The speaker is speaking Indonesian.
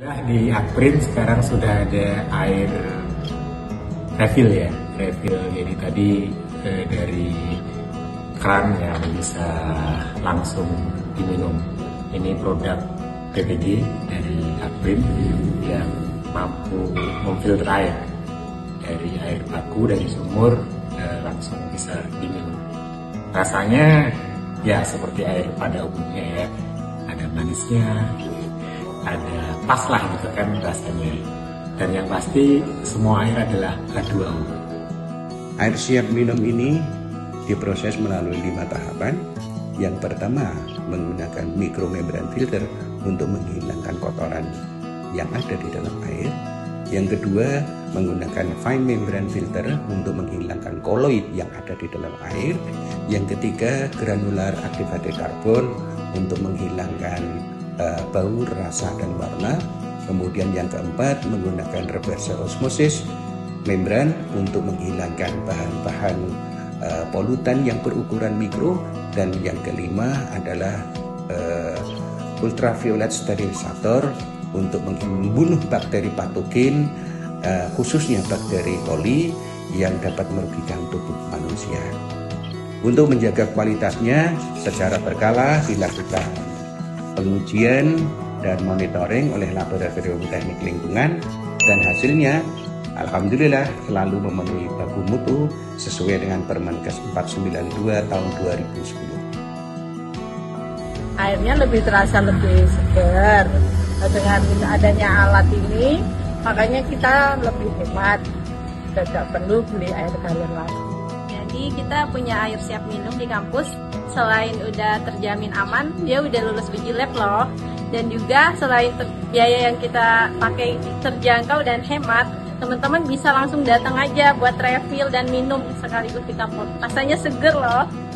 Di Akprin sekarang sudah ada air refill ya, jadi tadi dari keran yang bisa langsung diminum. Ini produk PPG dari Akprin yang mampu memfilter air dari air baku, dari sumur, langsung bisa diminum. Rasanya ya seperti air pada umumnya ya, ada manisnya, ada pas lah gitu kan rasanya, dan yang pasti semua air adalah H2O. Air siap minum ini diproses melalui 5 tahapan. Yang pertama, menggunakan mikromembran filter untuk menghilangkan kotoran yang ada di dalam air. Yang kedua, menggunakan fine membran filter untuk menghilangkan koloid yang ada di dalam air. Yang ketiga, granular activated carbon untuk menghilangkan bau, rasa, dan warna. Kemudian yang keempat, menggunakan reverse osmosis membran untuk menghilangkan bahan-bahan polutan yang berukuran mikro. Dan yang kelima adalah ultraviolet sterilisator untuk membunuh bakteri patogen, khususnya bakteri koli yang dapat merugikan tubuh manusia. Untuk menjaga kualitasnya secara berkala dilakukan pengujian dan monitoring oleh Laboratorium Teknik Lingkungan, dan hasilnya alhamdulillah selalu memenuhi baku mutu sesuai dengan Permenkes 492 tahun 2010. Airnya lebih terasa lebih segar. Dengan adanya alat ini, makanya kita lebih hemat, tidak perlu beli air galon lagi. Jadi kita punya air siap minum di kampus. Selain udah terjamin aman, dia udah lulus uji lab loh. Dan juga selain biaya yang kita pakai terjangkau dan hemat, teman-teman bisa langsung datang aja buat refill dan minum sekaligus di kampus. Rasanya seger loh.